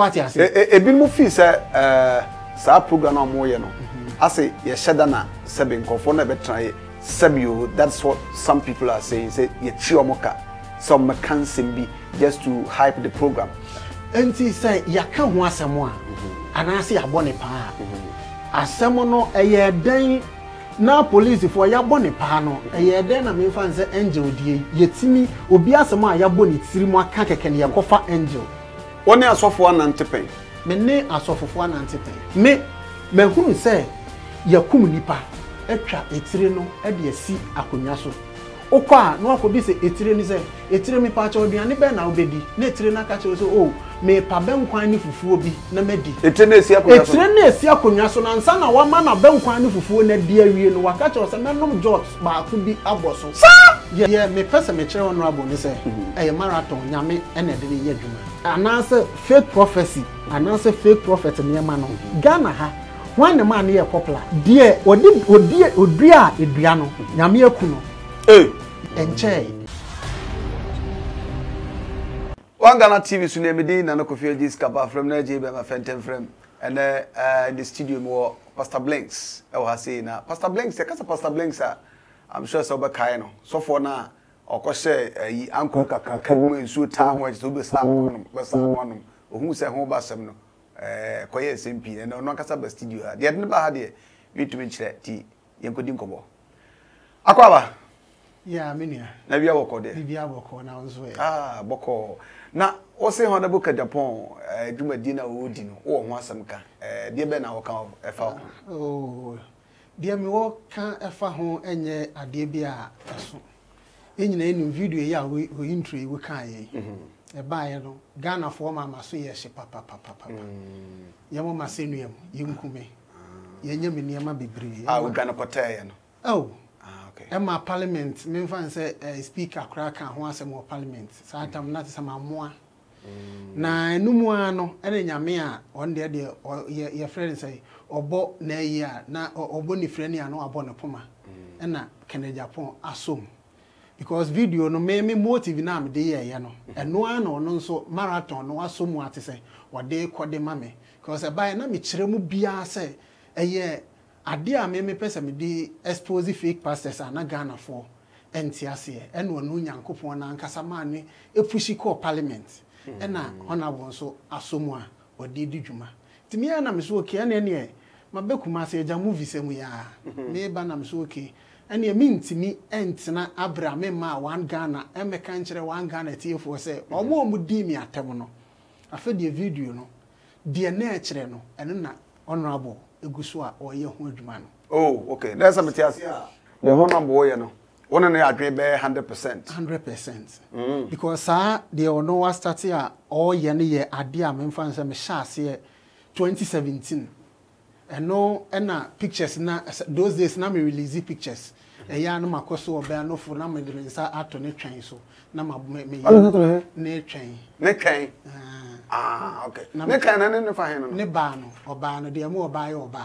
What you say? Ebi mo fi say sa program na mo ye no. I say ye sheda na sebin konfo na be try sebio. That's what some people are saying. Say ye chiomoka. Some mechanism be just to hype the program. Enti say ya ka ho asemo a. Ana say ya bone pa. Asemo no eye den na police for ya bone pa no. Eye den na me fan say angel die. Yetimi obi asemo a ya bone tirimu aka keke ne ya kofa angel. One asofo anantepen me ne asofofo anantepen me hunu se yakum nipa etwa etire no e de asi akonya so okwa no akobi se etire ni se etire mi pa cha oduane be na obedi na etire na ka che so oh me pa benkwan ni fufuo bi na medi etire na asi akonya so na nsa na wa ma na benkwan ni fufuo na de awie no waka che so na nom jot ba ko bi aboso yeah me pese me chere honorable ni se e marathon nyame e na de ne yaduma announce fake prophecy, announce fake prophet near man. Ghana ha, when the man near popular, dear, or dear, Adriano, Yamia Kuno, and Che. One Ghana TV, Sunemedi, Nanokofio, this Kaba from Nigeria, my friend, and the studio more Pastor Blinks. I was saying, Pastor Blinks, the Casa Pastor Blinks, I'm sure so, but Kaino, so for now. Okose yi anko kaka kemu ensu tan ho eto be sa wonu be sa wonu ohun se ho basem no koye SMP ne no kasa ba studio ha de ne ba ha de YouTube chire ti yenkodi nkobo akwaba ya menia na bia boko de bia boko na onzo e ah boko na o se ho na boka Japan dwumadi na wo di no wo ho asem ka de be na wo ka efa oh de mi wo ka efa ho enye ade bia aso in video, yeah, we entry, we can. A buyer, Ghana for Mamma, so yes, papa. Yamma senior, Yunkume. Yammy near my baby. I will Ghana Potayan. Oh, okay. And my parliament, Memphis said a speaker crack and once more parliament. So I'm not some more. Na no more, no, and then Yamia on their dear or your friends say, or bought nay ya, na or bonny friendly and no upon a poma. And na Kennedy Agyapong assume. Because video no me motive na me dey here no eno an no so marathon no asomu ate say what dey kwode mame because by na me kire mu bia say eye ade a me pese me dey expose fake pastors na Ghana for ntiase eno no nyankopon na nkasa mane epushi ko parliament ena honorable so asomu a odi di dwuma timi na me so oke na ne mabekuma say ja movie say mu ya me ba na me so oke and you mean to me, Antina Abramema, one Ghana, and my country, one Ghana tear for say, or more would deem me a terminal. I fed your video, no, dear nature, no, and not honorable, a gusua or your old man. Oh, okay, that's a matter. The honorable, you know, one and I agree by 100%. 100%. Because, sir, they all know us that here all year, I dear, I'm in France, I'm a chassis here 2017. And no, and pictures na those days na me release pictures. E ya no makoso oba no fo na me de nsa ato ne twen so na me ne twen. Ah, okay. Ne kan na ne fa hen no. Ne ba no, oba no de me oba ye oba.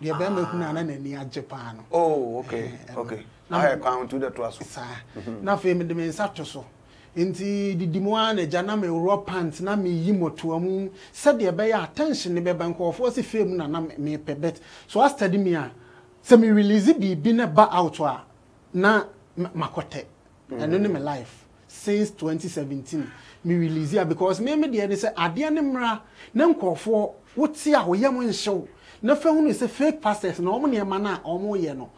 De be me kuna na nani ajepa no. Oh, okay. Okay. I count to the trust. Na fe me de nsa to so. Inti di dimwane jana me ro pant na me yimoto amu se de be ya attention ne be banko ofo se fame na me pebet so as study me a se me release bi na ba out a na makote eno ne me life since 2017 me release ya because me de ne se ade ne mra na nkofo woti a oyem nhyew na fa hunu se fake pastors na omo ne ma na omo ye no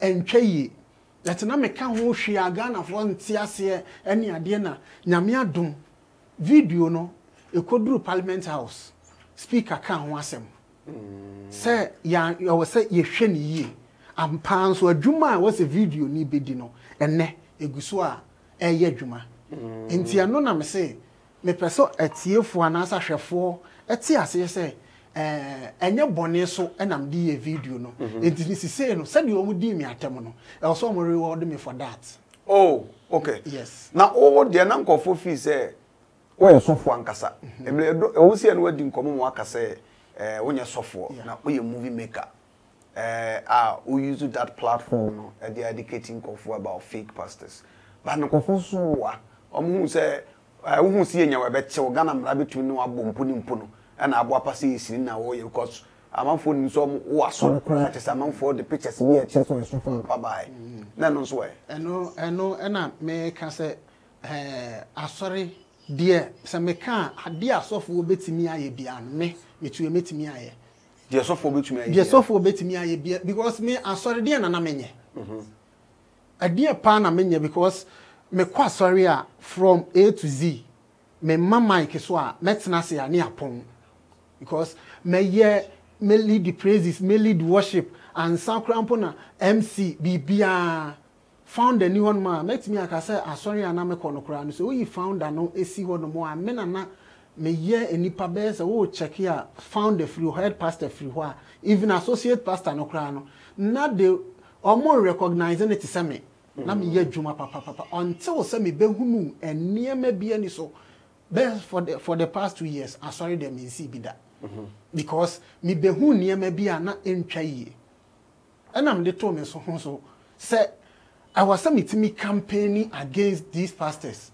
entwe yi let na me ka ho hwe Ghana for ntiase ene ade na nyame adom video no ekoduru parliament house speaker ka ho asem say ya o say ye hwe ne yi ampan so adwuma a wose video ni bedi no ene eguso a eye adwuma enti ano na me say me person atiefo anasa hwefo etiase say enye bone so enam di ye video no enti si say no said you di me atem no e so mo reward me for that. Oh, okay. Yes. Na o de na nkofo fi say wo ye sofo ankasa emre o si e no di nkomo mo akasa wo ye sofo na wo ye movie maker we use that platform no they educating nkofo about fake pastors but nkofo so wa o mo say who see any way bet so Ghana mrabi tumi no abomponi mpono na abo apase isiri na wo ye because amamfo ni so wo aso that is amamfo the pictures here check on so far bye na no so eno na me ka se asori de se me ka ade asofo obetimi aye bia me metu emetimi aye de asofo obetimi aye because me asori de na na menye ade pa na menye because me kwa sorry from A to Z me mama ikeswa metna se ya ni apon because me ye me lead the praises me lead worship and some crampona MC bibia found a new one ma met me akase asori ana me kono kra no so we found ano esi ho no mo me nana me ye enipa be se wo check ya found the free head pastor free ho even associate pastor no kra no na de omo recognize it se me na me ye adwuma papa until say me behunu enema bia ni so best for the past 2 years I sorry them in see bida because me behunu enema bia na entwa ye and am dey to me so say I was say me campaigning against these pastors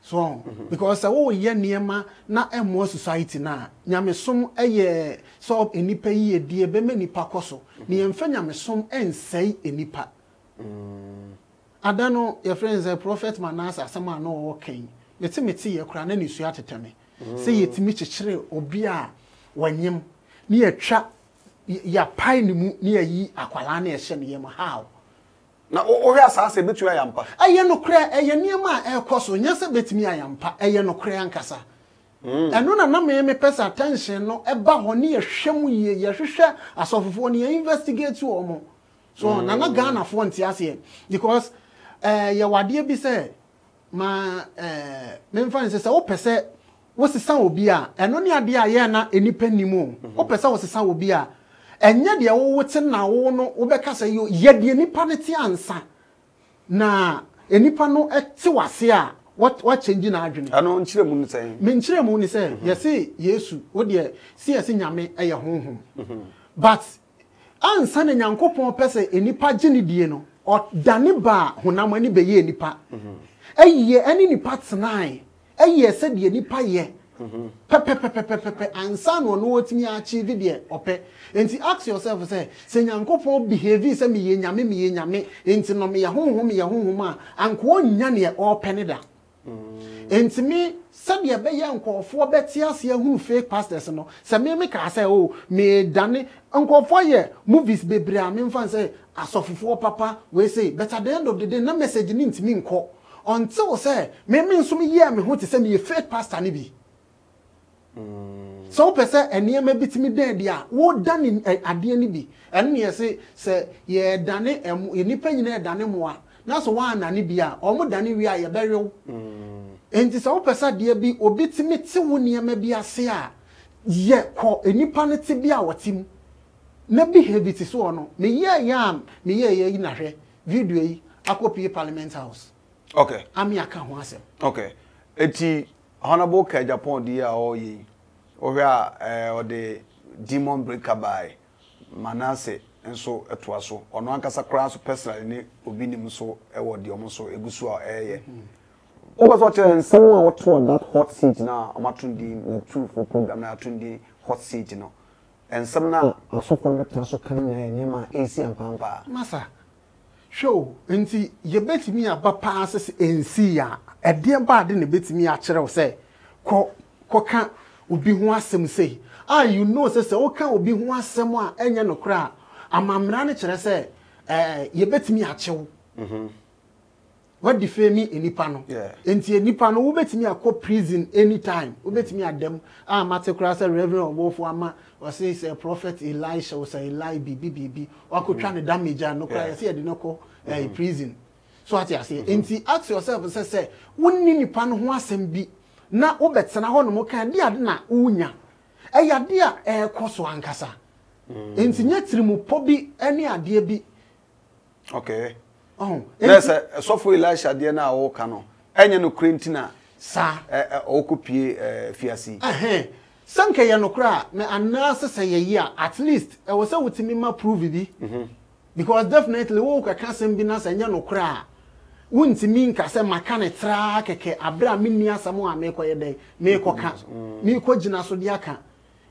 so because wo ye enema na emo society na nyame som eye so enipa ye die be me nipa koso ne emfa nyame som ensei enipa Adano, your friends, a prophet Manasa, someone no walking. Let me see your crown and you at me. Say it to me, Chiril, or beer, when yim near trap ya pine near ye aqualania shen yem how. Now, or else I say, bet you I am. I am no cray, I am near my air course, or yes, bet me I am, I am no cray and cassa. And no, no, me pass attention, no, a bow near shemu ye, Yashisha, as of one ye investigate you or more. So nana Ghana for ntiase because yawade bi say ma memfa nse say wo pese wo sesa obi a eno ne ade a ye na enipa nimu wo pese wo sesa obi a enye de wo wote na wo no wo beka say ye de enipa ne ti ansa na enipa no eti wase a what change na adwene ano nkyire mu nsen me nkyire mu ni say ye say Yesu wo de si ase nyame eye honhom but ansa ne nyankopon pese enipa gini die no o daniba honam ani beye enipa eye ani nipa tnai eye se die nipa ye pepepepepepe ansa no no otimi achieve die ope enti ask yourself say nyankopon behave say me ye nyame enti no me ye honhom a anko onya ne ope ne da enti me said ye be ye nkofo betiase ehun fake pastors no se me ka say oh me dane nkofo ye movies bebre a me fan say asofofo papa we say but at the end of the day na message ni ntimi nko until say me nso me ye me ho te say me fake pastor ni bi so person ene me bitimi den dia wo dane ade ni bi ene ye say say ye dane enipa nyina dane moa na so wa na ni bi a omo dane wi a ye berew enti sa opesa dia bi obitimi ti woni ema bi ase a ye ko enipa ne ti bi a wotim na bi habit so ono me ye yam me ye yi na hwe video yi akopie parliament house okay ami aka ho asem okay enti honorable Agyapong dia o yi o hwe a o de demon breaker by Manase enso etoaso ono ankasa kra so personally ne obi nim so e wo de omo so egusu a eye over such and someone what on that hot seat now amatundi true for program na atundi hot seat no and some na aso conductor so kan na enema AC and pampa masa show nti ye betimi aba passes NC ya e de ba de ne betimi a kire wo say ko kan obi ho asem say ah you know say wo kan obi ho asem a enye no kra amamra ne kire say ye betimi a kyew what the family enipa no enti enipa no wobetimi akọ prison anytime wobetimi adem ah matekura say reverend obofo ama or say prophet Elisha or say Eli bibi akotwa ne damage no cry say dey no ko prison so at say enti ask yourself say wonni nipa no ho asem bi na wobetena ho no mo kan dia na unya eyade a ekoso ankasa enti nyetirimu pobi ene ade bi okay oh, yes, so for Elisha, dear now, O Cano, and no crintina, sir, Okupie, Fiasi. Eh, Sanka Yanokra, may announce say a year, at least, I was out to me, my prove it. Because definitely, Woka Cassim Binas and Yanokra. Wunti minka se makane tra keke abra minni asamu ameko yede meko ka meko jina so diaka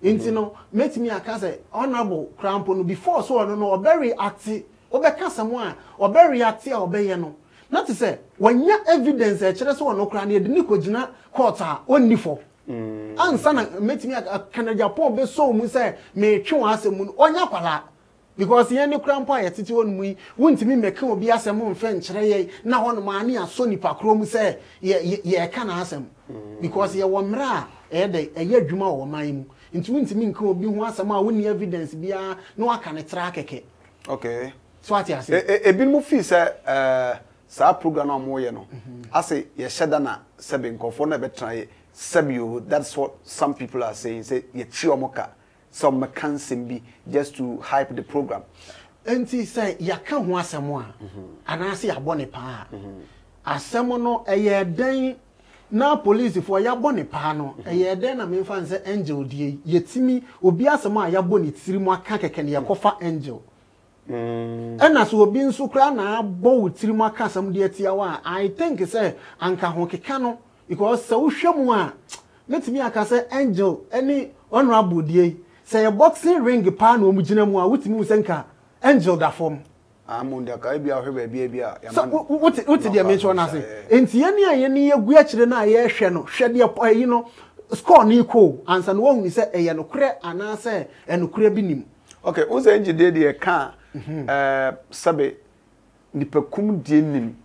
nti no met me aka se honorable crampo no before so ono no very active obeka samu a oberi active obeye no not to say wanya evidence e kire so ono kra na edini ko jina court a onni for ansa na met me aka Kennedy Agyapong be so mu se me twe asamu no onya kwala. Because any cramp I at it on me, wouldn't me make him be as a moon French ray now on money and Sony Pacrom say, ye can ask him. Because ye one ra, a year juma or mime. Into wouldn't mean could be once a man winning evidence be a no I can track a kit. Okay. So what I say, a bit more fees, sa program on Moyano. I say, ye shadana, sebbing conform ever try, seb you. That's what some people are saying, say, ye chiomoka. Some mechanism be just to hype the program. And he say, "Ya can't want someone." And I say, "I born a pa." I say, "Mono, a year then, now police for ya born a pa no. A year then, I mean, fancy angel. The yetimi obia someone ya born it 3 months can't can ya kofa angel. And as we been so clear now, born 3 months can't some dear tiawa. I think say, anka honke kano because so shemwa. Let me aka say angel any honorable dear." Say a boxing ring pan mujina mwa with musenka angel da form. I'm on the Caribbean baby. So what did you mention? I say, and Tiania, any guachin, I hear Shano, shed your poino, scorn you call, and San Wong is a yanocre, and I say, and Ukrabinim. Okay, who's the engine did a car, Sabe, Nipacum dinim,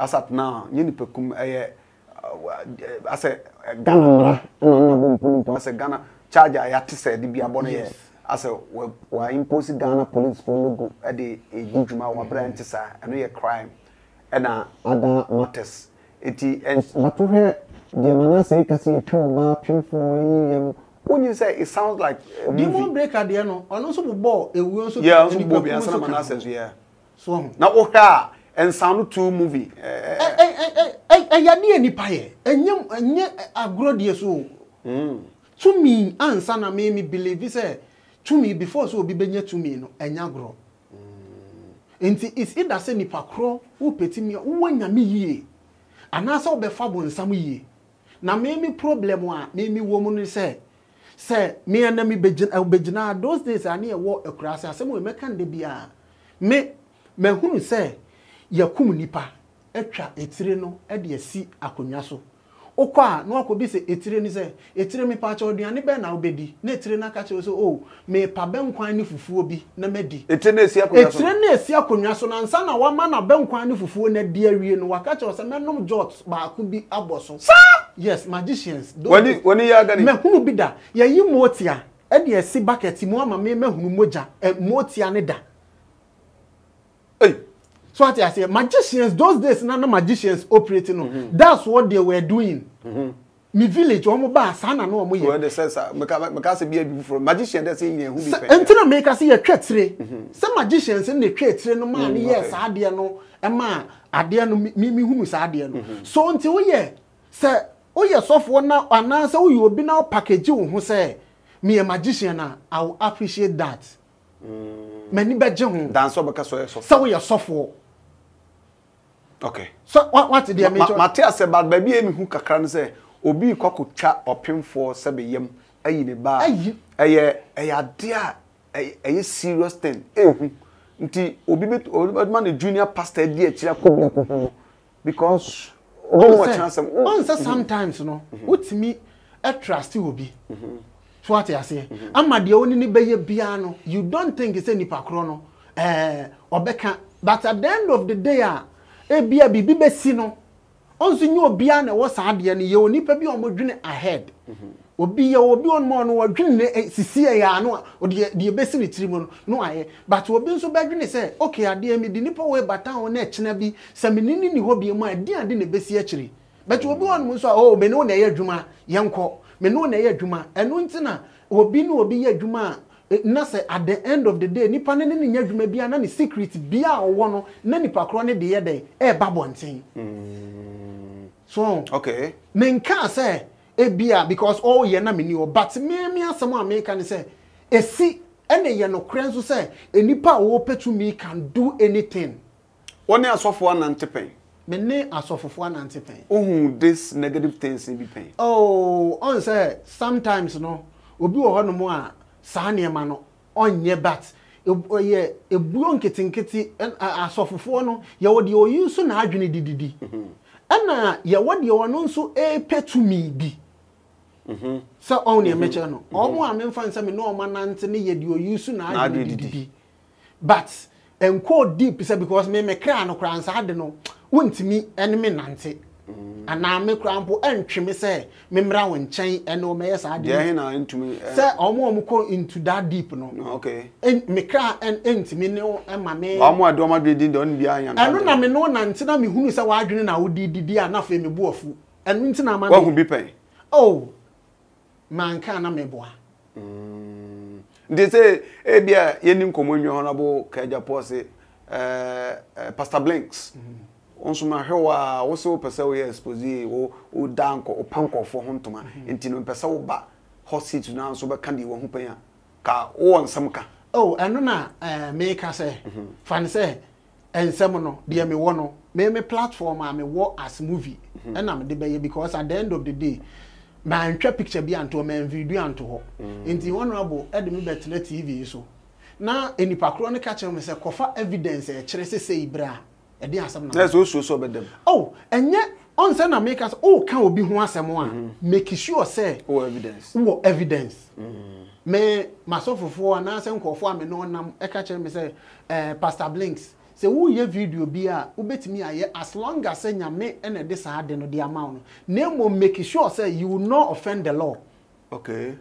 as at now, Nipacum, I say, Ghana, as a Ghana. Charge I had to say the be a bonnet. I said, we're imposing Ghana police for logo at the Juma or Brantis and we a crime and other matters. It is what to hear the man say, Cassie, for when you say it sounds like you won't break at the end or also ball. It will also be a son of yeah. So now, okay, and sound to movie. I had near any pie and you are grown so. To me, answer na made me believe it. Say, to me before so be benye to me no enya grow. Enti is it that say ni pakro u peti mi u wanya mi ye. Anasa ube fabo nsamu ye. Na made me problem wa made me woman say me and me bejina those days I need a war across. I say we make an debia. Me hunu say ya kumu nipa etwa etire no e de si akonya so. Okwa no akobi se etire ni se etire mi pa cha oduane be na obedi na etire na ka che so oh me pa benkwan ni fufuo bi na medi etire na esi akonwa so nansa na wama na benkwan ni fufuo na di awie no waka che so menom jot ba akobi aboso yes magicians woni ya gani me hunu bi da ya yi motia e de esi bucket mu ama me hunu moja motia ne da eh so what I say, magicians, those days, none of magicians operating on. That's what they were doing. My village, Omoba, Sana, no more. Well, they say, magician, that's in your home. Until I make us see a treachery. Some magicians in the treachery, no man, yes, I dear no, a man, I dear no, Mimi, who is I dear no. So until ye, sir, oh, yes, off one now, and now, so you will be now package you, who say, me a magician, I will appreciate that. Many bedroom dance over Casso, so we are software. Okay. So what did you mean? Matthias said, but baby, who can say, Obi Coco chat or pin for Sabium, a bar, a dear, a serious thing. Until Obi old man, junior pastor, dear Chiaco, because sometimes, no, what's me a trust you will be. So what I say, I'm the only baby piano. You don't think it's any pacrono, or Becca, but at the end of the day, a beer be besino. Also, you piano was hardy and you nipper be on my ahead. Or be your beyond more or dream, CCA, no, or the basin tribune, no, I, but will be so bad when they say, okay, I dear me the nipper way, but town netchnaby, some in the hobby, my dear, didn't be actually. But you will be on Musa, oh, Benone, a drummer, young cop. Meno na ye dwuma eno ntina obi no obi ye dwuma na say at the end of the day nipa ne ne nya dwuma bia na ne secret bia owo no na nipa kro ne de ye dey e ba bonten so okay men ka say e bia because all ye na meni o but me asem America ne say e si ene ye no kren so say enipa wo petu me can do anything one asofo na ntepen Mene asofofo na antepen. Oh, this negative things in be pain. Oh, on say sometimes no, obi wo ho no mo a saa niema no onye bat. Oye ebuo nketinketi asofofo no ye wo de oyusu na adwene dididi. Ana ye wo de wo no so epetumi bi. Mhm. So on ye meche no. Omo amemfa nse me no manante ne ye de oyusu na adwene dididi. But and quote deep say because me kra no kra nsa de no. Won't me enemy nante, and I make crample and trim say, Memra and chain and no mess. I didn't me, sir, or more into that deep no. Okay, and me cry and empty me no, and my name. I'm what Doma did on the iron. I don't know me no Nancy, me who is a wagon and I would did the enough in me wolf, and winter my what would be pay. Oh, man, can I me boy? They say, Abia, you didn't come when your honorable Kajapose, Pastor Blinks. Also, my hoa also perso exposé or danko or panko for Hontoma, and Tino Pesau ba horsey to now sober candy one hoopaya car or some car. Oh, and no, make us say, fancy and semono, dear me one, may me platform I may walk as movie, and I'm debate because at the end of the day, my entire picture be unto a man video unto her. In the honorable Edmund Betley TV so. Now, any pacronic catcher must have cover evidence, a chase say bra. That's also so bad. Oh, and yet on Sana make us all can be one someone. Make sure say, oh, evidence. Oh, evidence. May myself for an answer and call for me no num a catcher me say, Pastor Blinks. Say, who ye video be a bet me as long as saying you may and a disharden the amount. Name will make sure say you will not offend the law. Okay.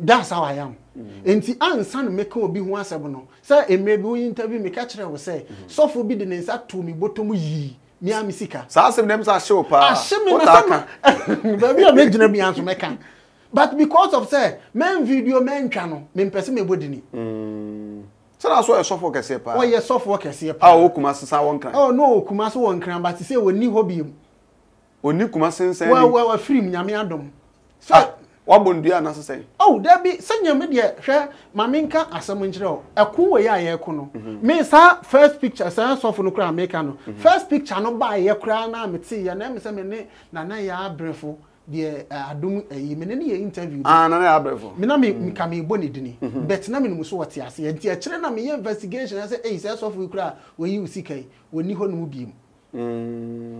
That's how I am. And the answer make be one seven. Sir, it may be interview me catcher will say, so forbidden is that to me, but to me, me am sicker. So I them are show pass. But because of say, men video men channel, men person me bodini. So that's why a soft worker say, oh, yes, soft worker say, oh, Kumas one cram. Oh, no, Kumas one cram, but he say, we new hobby. We new Kumasin say, well, free me, Adam. So, what would you say? Oh, there be senior media, Maminka, as a minchro, a cool way I econo. Miss her first picture, sir, so for no crown mecano. First picture, no buy a crown, I may see your name, Samene, Nanaya Brefo, dear Adum, a mini interview. Nanaya Brefo. Minami Kami Bonidini, but Namin Muswatias, and dear Trenami investigation as a sales of Ukra, where you seek a when you hold Mubium. So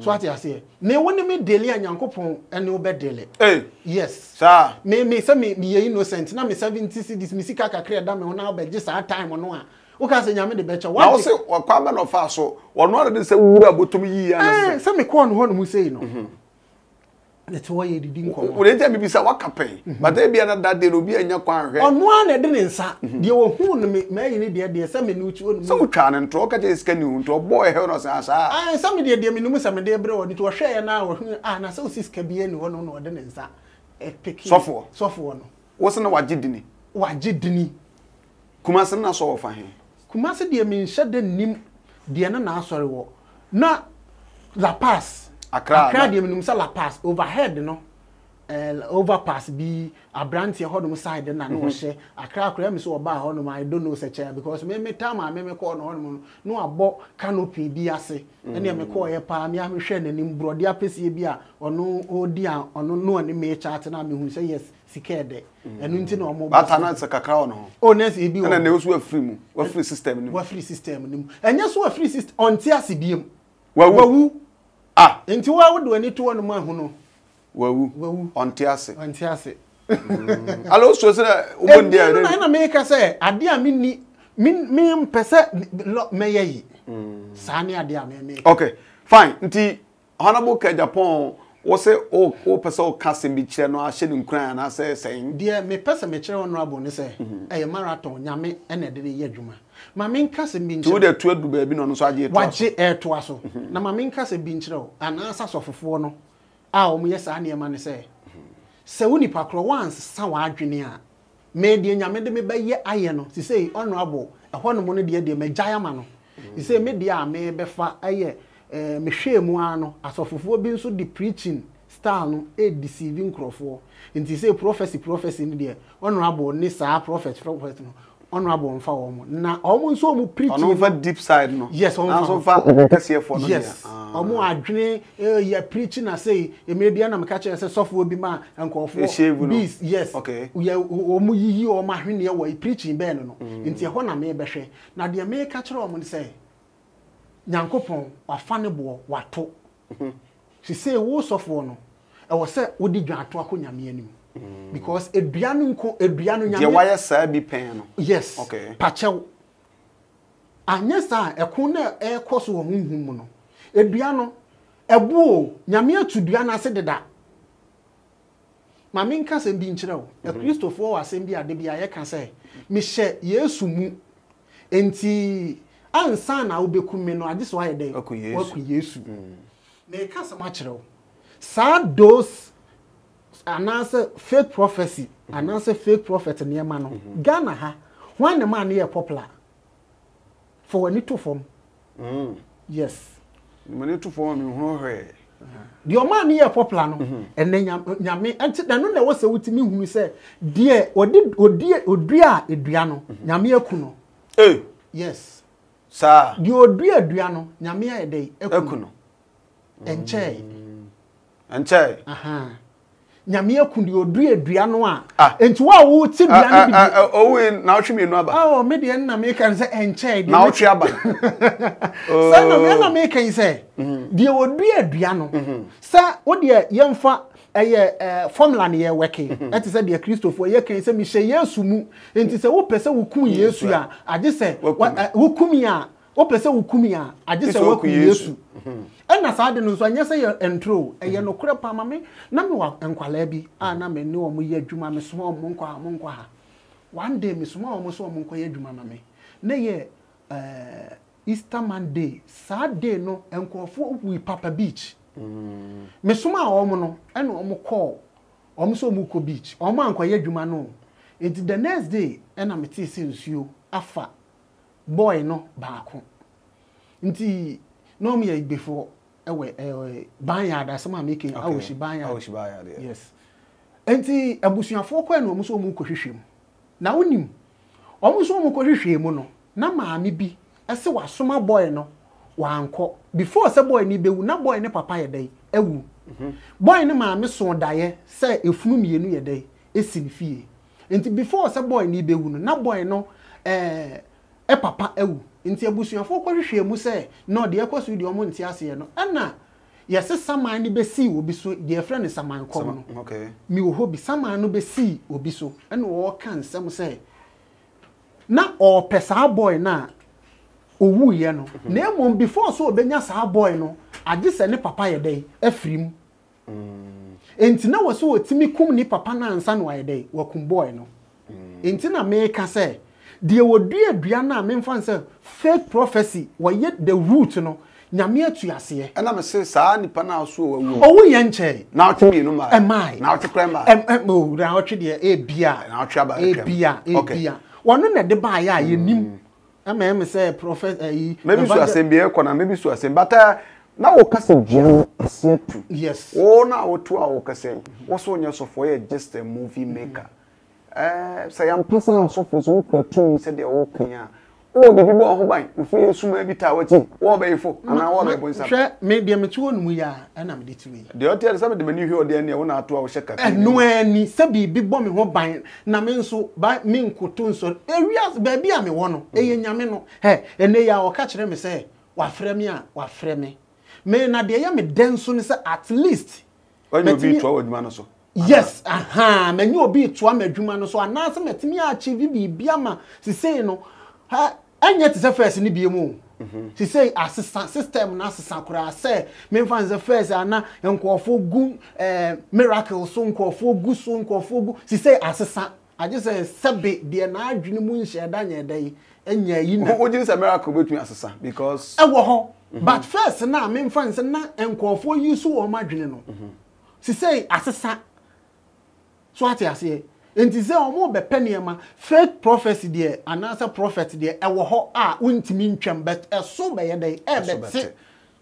what I say? Ne won't me daily and Yankopon and no bed daily. Eh? Yes, sir. May some me be innocent. Now, me 70 cities, Missy Kaka create damn on our bed just our time on one. Ukas and Yammy the better. Why also a common of us so or not? This a wood about to me. Some corn one who say no. That's why you didn't come. Would it be so what campaign? But they be another that they will be in your quarry. On one, I didn't, sir. You will who may be a semi-neutral. So, can and talk at his canoe to a boy, hell or sir. I some idea, dear Minus and dear bro, it was share an hour, and I saw six can be any one or didn't, sir. A picky soft one. Wasn't what didn't what didn't Kumasana saw for him. Kumasa, dear mean, shut the name, dear, and I sorry war. Not La Paz. Akra de minimum sala pass overhead no overpass be a branch here hodum side na no she akra akra me so oba hodum I don't know such because me time I me call no hodum no abo canopy bi ase na me call here pa me ahwehwe nanim brode apese bi a ono odi a ono no ne me chat na me hu say yes sikede enu nti na omo ba ta na se kakra ono ho o na se bi o na ne wo so afri mu wo free system ni wo free system ni enya so free system onti ase biem wawu ah, into what would do any to one man who know? Well, on Tiasi, on Tiasi. I also said, one day I make us say, I dear mean, percent may ye. Sanya, dear me. Okay, fine. Nti Honorable Agyapong was say, oh, person casting be channel, I shouldn't cry, and I say, saying, dear, me person me channel, Rabon, say, a marathon, yammy, and a day yajuma. My main cousin been to the 12 baby on Sadia, watch it air to us. Now, my main cousin been through an answer of a foreigner. Oh, yes, I near man say. So, only Pacro once, sour junior. Made the Yamade me by ye iron, to say honorable, a one money dear de me giamano. You say, me dear, may befa aye, Michel Moano, as of 4 being so the preaching. Star a deceiving crofo. And to say prophecy, dear, honorable, Nissa prophet. Honorable and foul. Now, almost so much preaching. On over deep side, no. Yes, on over. Yes. or more adwene ye preaching na say e me bia na me ka kire say sofo obi ma enko bees yes okay ye o mu yiyi o ma hwene ye wo preaching be no nti e ho na me be hwe na de me ka kire o mu say nyankopon wafanebo wato she say wo sofo no e wo say wo di dwato akonyame anim because eduanu nko eduanu nyame de wire say bi pen no yes okay pachew anyesa ekun na ekoso wo hunhum no eduano ebu nyame atudua na ase deda ma menka se bi nkyere wo e Christopher wa asem bi ade bi aye kan se me hye Yesu mu enti ansa na obeku me no adeso aye den waku Yesu me ka se ma kyere wo sa dos anansa fake prophecy anansa fake prophet ne ma no Ghana ha one man ye popular for any two form. Yes. Money to form you know her. Your man near popular no. And then nyame enti na no na wo se wutimi hunu se de odi odua edua no nyame aku no. Eh. Yes. Sir. De odua edua no nyame aye dey aku no. Enche. Enche. Aha. Nyame aku de odua edua no a enti wa wo ti bia no bi. Owe na otwe me no aba. Oh me de na me kan say enche de. Na otwe aba. Say na me na me kan say de odua edua no. Say wo de yemfa eye formula ne ye working. Enti say de Christopher ye kan say me hye Yesu mu. Enti say wo pese wo kum Yesu a age say wo kum ya. O pese wo kum ya age say wo kum Yesu. Ena saade no so anya say entro eye no kure pa mame na me wa enkwala bi ana me ni o mu ye djuma me so mo nkwa ha one day me so mo nkwa ye djuma na me na ye Easter Monday Saturday no enkwofo wi Papa Beach me so ma o mo no ena o mo call o mo so mo ko beach o mo nkwa ye djuma no it the next day ena me ti se nsuo afa boy no baako nti no me ye before banyard asema making awoshi banyard yes enti abusuafo kwa na omuso omu kohwehwem na wonim omuso omu kohwehwem no na maame bi ese wasoma boy no wanko before se boy ni bewu na boy ne papa ye dai ewu boy ne maame so daye se efunu mienu ye dai esinfie enti before se boy ni bewu no na boy no papa ewu nti abusuafo kwahwehwemu se no de ekosu de omo nti ase ye no ana yesi saman ni besi obi so de frɛ ne saman kom no okay mi wo bi saman no besi obi so ana wo kan nsem se na o pesa boy na owu ye no na emom before so obenya sa boy no age se ne papa ye dai afrim enti na wo so otimi kum ni papa na ansa no ye dai wakum boy no enti na me ka se de wodua dua na memfa se fake prophecy wo yet the root no nyame atu ase e na me se saa nipa na so wawu owu ye nche na otwe no ma e na otwe krema mo na otwe de e bia na otwe aba e bia wono na de ba ya ye nim ama me se prophet e maybe so asembe e kona maybe so asembe bata na wo kase gem ase tu yes o na wo to a wo kase wo so nyaso for ye just a movie maker say am person so for so cartoon say dey okunya o be bibo ho ban ofe suma bi ta wati wo be ifo ana wo be bonsa hwe me de me tuo nmu ya ana me de tuwi de hotel say me de mani hwe o de na wo na ato a wo sheka eno ani say bi bibo me ho ban na me nso ba me nkoto nso areas ba bi a me wo no eye nyame no he ene ya wo ka kire me say wa frɛ me me na de ya me denso ne say at least when you be to adwuma no so yes, aha, me nyo obi to amadwuma no so anase metimi achieve bibia ma sisei no ha anya te first ni biemu sisei assistant system na assistant kura say me fan the first ana nkofo gu miracle so nkofo gu sisei assistant I just say sebe de na adwene mu nhye da nya dai anya yi no o jinsa miracle between assistant because ewo but first na me fan say na nkofo yi so o madwene no sisei assistant so ati ase enti ze omo be peniema fake prophecy there announcer prophet there ewo ho a untimi ntwem but eso be ye dey e be se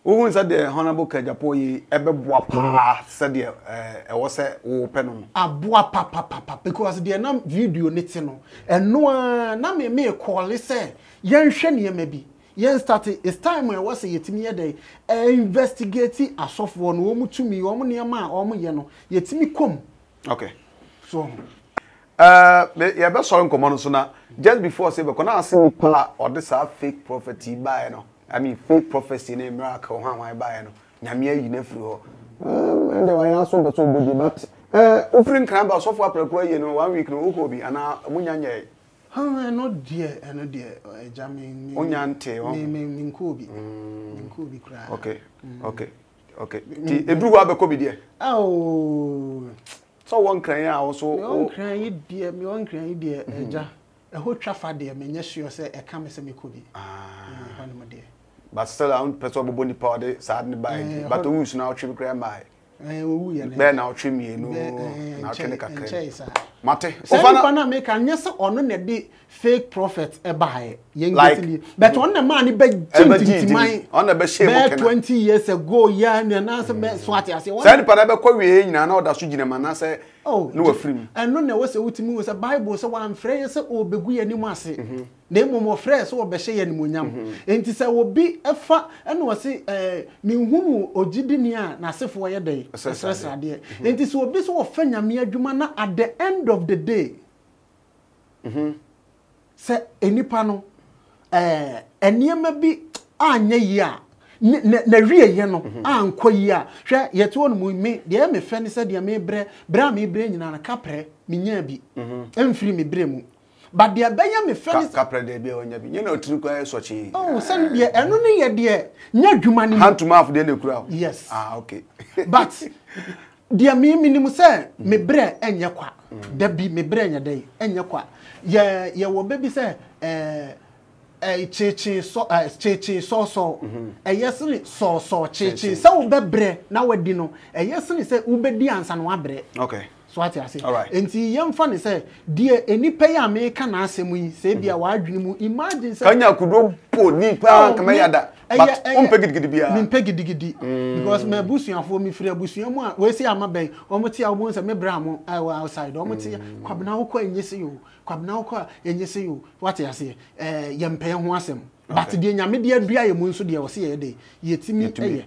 uhun say the honorable Agyapong yi e be boa pa say there e wo say wo pe no aboa pa pa pa because there na video ne ti no eno na me call say yenhwe ne ma bi Yen started it's time when I was a yetimi day investigating a soft one woman to me, woman near my own yeno, yet me come. Okay. So, yeah, but sorry, come on, so just before I say, but I see or this are fake prophecy by no. I mean, fake prophecy in a miracle, how I buy no. Yamia, you never and I also got so good, but offering crime by software prequel, you know, 1 week no hobby and I munyanye. Oh, no dear, and no dear, Jamin, Onyante, Minkubi, Minkubi cry. Okay, okay, okay. A blue abbe could be dear. Oh, so one cry also. One cry, dear, me one cry, dear, a whole traffic, dear, may yes, you say a camis and me could be. Ah, dear. But still, I don't persuade body party, saddened by it, but who's now trip grandma. Ben our trim, you know, our chenica. Mate, so I make an answer or not be fake prophets a buy, like, but on the money beg on the best 20 years ago, yarn and answer met swat. I say, what I never call you in another suggestion. And I say, oh, no, a film. And no, there was a ultimate was a Bible, so I'm phrase or begui any mercy. Name more fresh or beshay and munyam. And this I will be a fat and was a minhumu or jidinia, Nasa for a day, a stress idea. And this will be so offender me a jumana at the end of the day. Say any panel, and ye may be anya ya, ne real yeno, an quia, yet one with me, the ame fanny said, the ame bre, brami brain and a capre, minyabi, and free me bremu. But dear Benjamin, friends, Capra de Bion, you know, true cry, so she. Oh, send me a no, dear, not you man hand to mouth, then you crowd. Yes, ah, okay. But dear me, minimusa, me bread and your quack. There be me bread your day and your quack. Yea, ye will baby say, a chichi so chichi so, a yesterday so chichi, so be bread, now a dino, a yesterday say ubedians and one bread. Okay. What I say. All right. And see, young funny say, dear, any payer may can answer me, say, be a wide dream. Imagine, sir, I could do poor me, Kamayada, and Peggidi, because my bushing for me free a bushing. We see, I'm a bay, Omotia wants a mebramo, I were outside, Omotia, Quabnauqua, and yes, you, Quabnauqua, and yes, you, what I say, young payer wants him. But the media be a moon, so they will see a day. Yet me to me.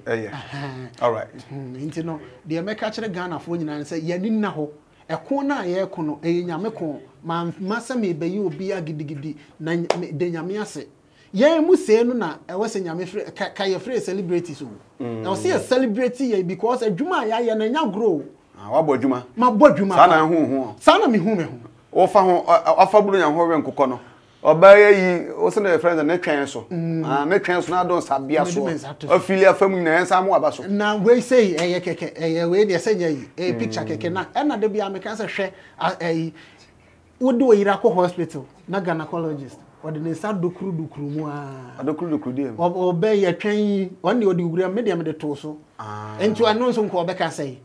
All right. You know, the American Ghana for you and say, Yaninaho, a corner, a cono, a Yamako, my master may be you be a giddy, then Yamiase. Yea, Musenuna, I was a Yamifre celebrity soon. Now see a celebrity because a Juma and a young grow. What about Juma? My boy Juma, son of me, whom offer blue and horror and cocono. Obey ye also a friend and a chancel. And a chancel now don't have beer so affiliate family and some more. Now we say a way they say a picture cannot and not be a mechanical share. A would do a Iraqo hospital, not gynecologist, or the Nessa do crew do crew. I do crew do crew. Obey a train on your degree medium the torso. And to announce on Quebec, say.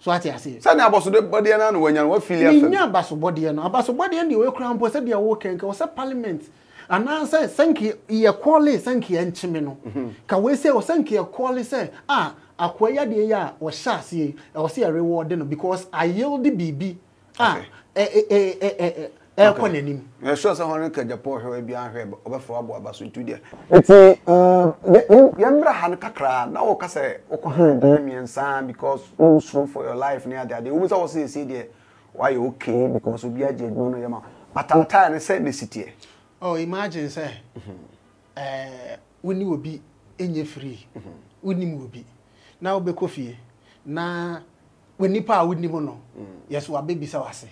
So I say, San Abasso body and when you feeling Abasso body and Abasso body and you crown possessed your working or parliament. And answer, thank you, your quality, thank you, and Chimino. Can we say, or thank you, quality, say, ah, acquire the ya or chassis, or see a reward then because I yield the BB. Ah, him. I saw some honor can Japan her beyond her over for Abasso to dear. It's a Yambra Hanakra, now Cassa, Okohan, and Sam, because all so for your life near that. They always always say, dear, why okay, because we are Jay Mono Yama. But I'm tired and said the city. Oh, imagine, sir, when you will be in your free, when you will be now be coffee. Now, when Nipa would Nimono, yes, what baby Sawasi.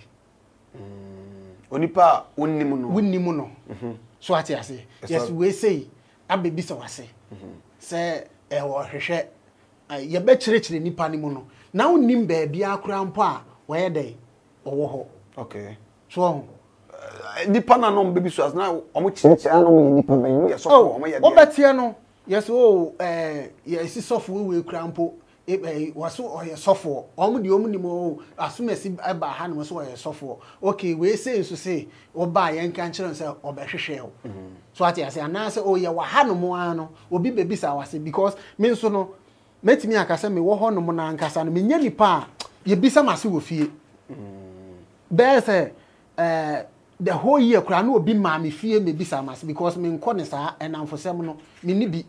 Onipa unimono. So I say, yes, we say, I be so I say. Say, I was a you bet rich in Nipanimono. Now Nimbe be our crown pa, where they or okay. So Nipana no baby so as now, how much animal Nipan? Yes, oh, Batiano. Yes, oh, yes, soft will crampo. It was so or your soft for only the omnimo as soon as by hand was so soft for. Okay, we say to say, or buy and cancer and sell or better shell. So I say, and answer, oh, yeah, Wahano Moano will be babies. I was because Minsono met me a Casami, Wahon Monancas and Minelli Pa, you be some as you will feel. There's the whole year kra no obi ma me fie me bisa mase because me nko ne saa enamfosem no me ni bi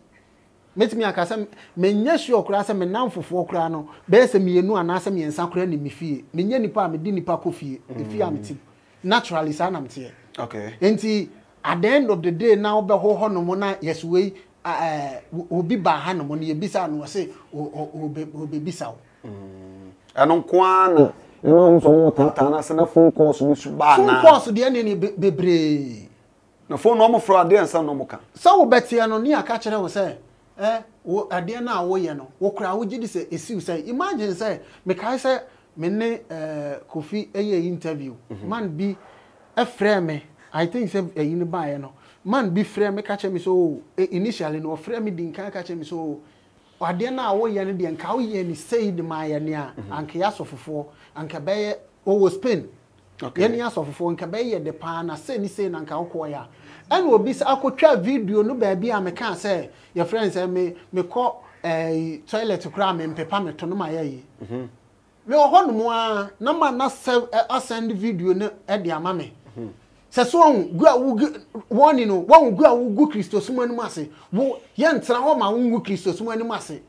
metimi akasem me nya sure kra se me namfofo kra no be se me yenu anase me nsa kra ni me fie me nya nipa me di nipa kofie e fie amti naturally saa na mte. Okay, enti at the end of the day now be ho no mo na yes we obi ba ha no mo ne bisa no se obi bisa anon kwana. You know, so phone calls which phone calls the end be no phone normal for a and some normal. So Betty and O'Neill catcher will say, eh, a dear now, Woyano, Wokra, would you say, is you say, imagine, say, Mekaisa, Mene, Kofi, a interview. Man be a frame, I think, say, a unibiano. Man be frame, catch me so initially, no frame didn't catch me so. Or dear now, Woyan, the Encowie, and say the Mayania, and Kiaso for and Cabaye always pin. Okay, any answer for Cabaye, the pan, a senny saying, and Cowcoya. And will be so could try video, no baby, I can't say. Your friends and me call a toilet to cram and peppermint to my eye. We are one more number not send video at their mammy. Sasson, go one, you know, one girl who Christos when massy. Who yens are all my own Christos when massy.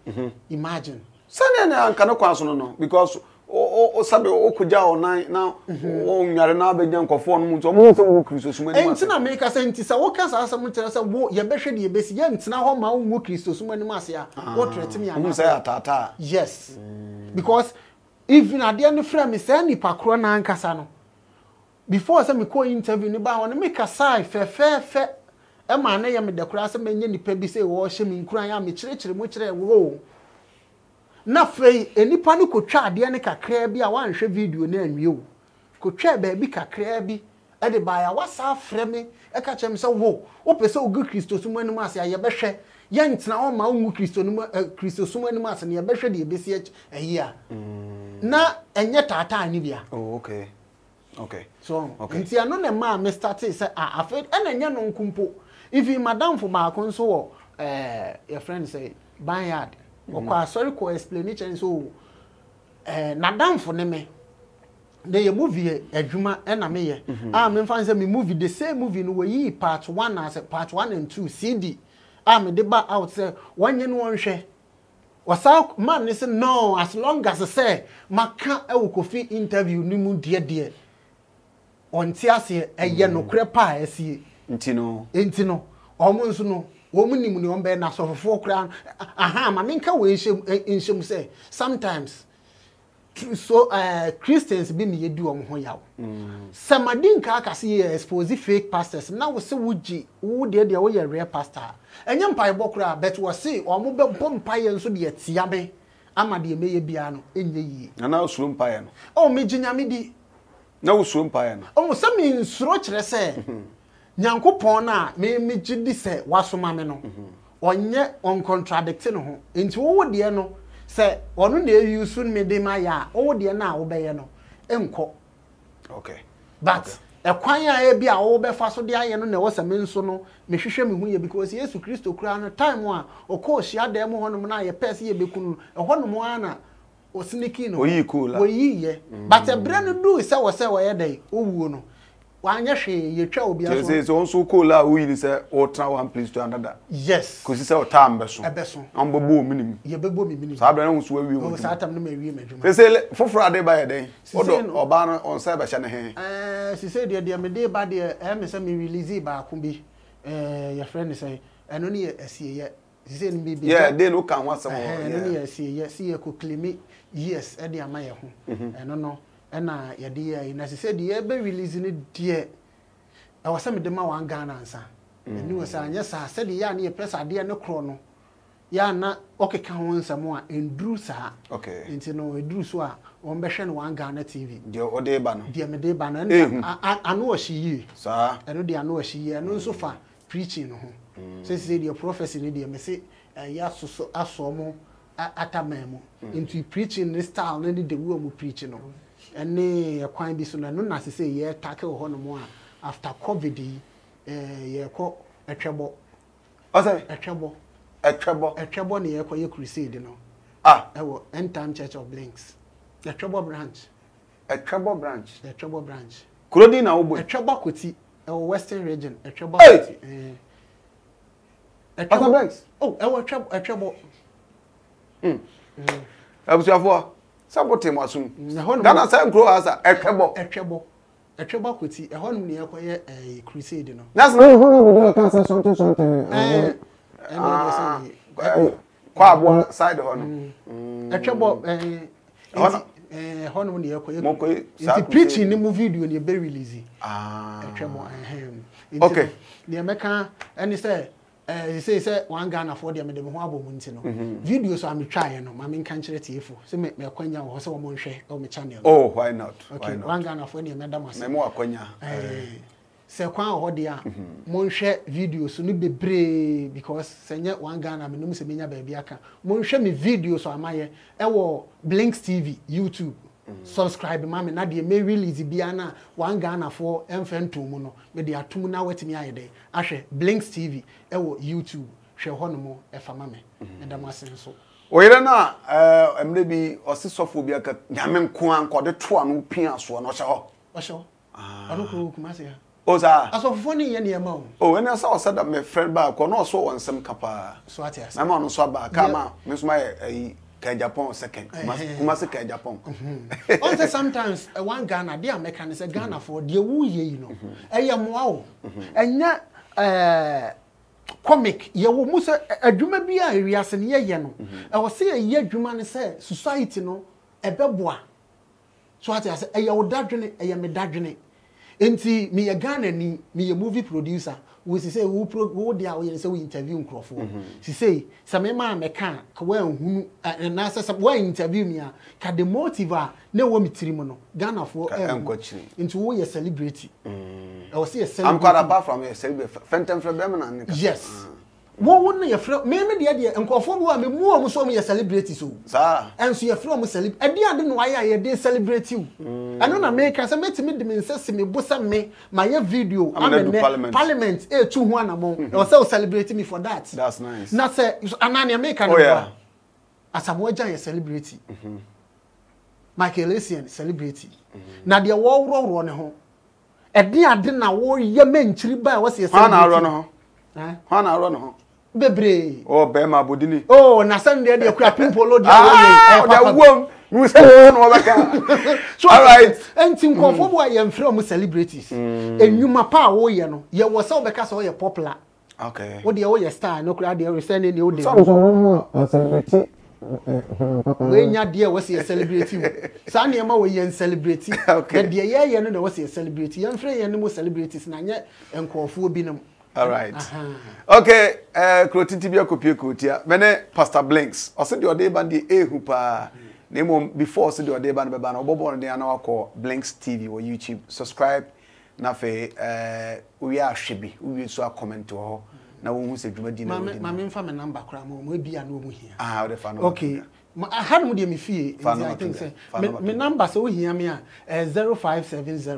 Imagine. Sunday, I cannot question no, because oh, Sabi Okuja or nine now, oh, Yaranabe Yanko forms or more than Christos when massy. And make us and Tisawkas as a mutter as a war, your best ye best yens now all my own Christos when massy. What threat me? I'm say tata. Yes, because even at the end of frame is any Pacrona and Casano. Before some call interview, on make a sigh, fair. A man, I am the crass and many pebby say, washing in crying, I'm a church, which they roll. Nothing any panic could try the Annika Crabby. I want to video name you. Could try baby Crabby, Eddie by a what's our frame, I catch him so woe. Open so good Christos, when mass, I have a share. Yanks now my own Christos, when mass, and your best ready BCH a year. Now, and yet I time. Oh, okay. Okay. So, okay. I know the man, Mr. T, say, I feel, and then you kumpo. If you madam for my console, your friend say, buy yard, or sorry, co explanation, so, madam for name. They movie a juma and a mayor. I'm in fancy me movie, the same movie in way part 1 as part 1 and 2 CD. I'm a deba out, say, 1 yen 1 share. Was out man, listen, no, as long as I say, my can't interview, Nimu dear. On Tiasia, a yano crepa, I see. Intino, almost no woman in on banners of 4 crown. Aha, my minka way in shame say. Sometimes, so Christians be me do on Hoyao. Some I didn't carcassy expose fake pastors. Now, so would ye, who did the way a rare pastor? And young pie bokra, bet was say, or mobile bomb pie and so be at Siabe. Amadi may be an in the ye. And now swim pie. Oh, me Jinamidi. No swim pine. Oh, some means rocher say. Yanko Pona may me jiddy say, was so mameno. Or yet on contradicting into old Diano, say, or no day you soon may demaya, oh dear now, obeyano. Enco. Okay. But a choir be a ober faso diano, there was a mensono, may she shame me because yes, Christo crown time one, or course she had them one money a pess ye becun, a one moana. Or sneaking, or ye cool, or ye, but a brand new is our say, where they, oh, no. Why, yes, your child be as also cool, we is a or town and please to another. Yes, because it's our time, Besson, a Besson, on Bobo minimum. Ye Bobo minimum, I don't know where we will start. They say for Friday by a day, or Obana on Cyber Shanahan. She said, dear, my dear, by the MSM release by Kumbi, your friend say, and only a see yeah, they look at what's a see a could yes, Eddie and my home. And no, and I, your dear, and as I said, the ever releasing it, dear. I was some of the Mawan Ghana answer. And you were saying, yes, I said, yeah, near press, I dear no chrono. Yeah, not okay, come on some more in Drusa. Okay, into no Druswa on Beshan One Ghana TV. Dear Odeban, dear Medeban, I know she, sir, and dear, I know she, and no so far preaching. Says your prophecy, Lydia, may say, Yasso Asomo Atamemo, into preaching this style, and the woman preaching. And nay, a quine be sooner, no, as I say, ye tackle Honomoa after COVID, ye call a trouble. A trouble near your crusade, you know. Ah, our end time church of Blinks. The trouble branch. The trouble branch. Kurodi na obo. Etwabakwoti e western region etwabakwoti. Athabrex. Oh, e wo etwabo. Abusu afo. Sabote mu asum. Ghana sai kro asa etwabo. Etwabo. Etwabakwoti e honum ne yakoye crusade no. That's no cancer something. Kwaabo side honum. Etwabo honum ne yakoye. It's preaching ni movie video ni be release. Etwabo okay. The American and he say one Ghana for the me ho abomunti no. Video so am try no, ma me kan kire tiefo. Say me akwanya ho so mo nhwe o me channel. Oh, why not? Okay, one Ghana for the me damaso. Me mo akwanya. Say kwan ho de a mo nhwe video so no bebre because say one Ghana me no me say me nya ba bia ka. Mo nhwe me video so amaye e wo Blinks TV, YouTube. Subscribe mama na de me release bia na one Ghana for mfentum no me de atum na wetimi ayede ahwe Blinks TV ewo YouTube hwe ho no mo e fa mama me da masen so oyire na emre bi osisofo bia ka nyame nko anko de to anu pia so no hwe ho anuko kumase ya oza asofo ni ye ne ma o o ene sa osada me friend ba ko no so wonsem kapa so atia na ma no so ba ka ma me so ma e Agyapong second. Kumasi Agyapong. Also sometimes one Ghana, they are making say Ghana for the who you know. Eya moa o. Enya comic ye wo mu say adwuma bi a wiase ne ye no. E wo say ye adwuma ne say society no ebeboa. So what I say eya wo dadwene eya me dadwene. Enti me ye Ghana ni me ye movie producer. We say who they are say we interview Nkrofo. She say some man me can when hunu na say some we interview me a ka the motive a na we mitrimo no Ghana for into we celebrity. I was say celebrity. I'm quite apart from a celebrity. Fenten from them na nka. Yes. Wo won na your friend me me de Nkrofo wo me mu o so me celebrity so. Sir. And so your friend mo celebrity. E de ade no why ya dey celebrate you. Ano na make say metimi de me say me bosa me my video am parliament e tu ho anamon. O say o celebrate me for that. That's nice. Na say anania make am. Oh yeah. Asamo agya celebrity. Michael Essien celebrity. Na de wo woro ne ho. E de ade na wo ye menchiri ba wo say celebrity. Ha na woro ne ho. Ha na woro ne ho. Bebre. Oh be ma bodini. Oh na Sunday dey akura pimpolo dey awon. We say no baka. So all right. Entin konfo bo aye mfre o celebrities. Enwuma pa wo ye no. Ye wo se obeka so ye popular. Okay. Wo de wo ye star no kura de resend ni o de. So o celebrity. We nya de wo se celebrity. Sa na ma wo ye celebrity. Okay. De ye no de wo se celebrity. Ye mfre ye no celebrities na nye enkonfo obi no. All right. Okay, Krotiti bia kopie kotia. Mene Pastor Blinks. O se de o de ban de ehu pa. Name before so do a day ban ban obobo on the annual call Blinks TV or YouTube. Subscribe na fe we are shebi we so a comment to her na wo hu se dwuma di na we di mama mfa me number kra mo we bia na wo hu here ah we fa no okay I had me dey me fie I think say me number so hia me a 0570225806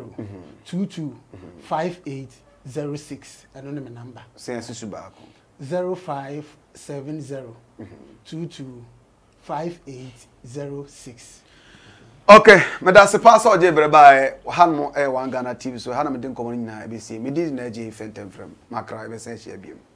I don't know my number say susu ba ko 0570225806. Okay, but that's the pass all day by One Ghana TV. So, how am I doing? Coming in, ABC, Midi, Naji, Fenton from Macra, Essential Beam.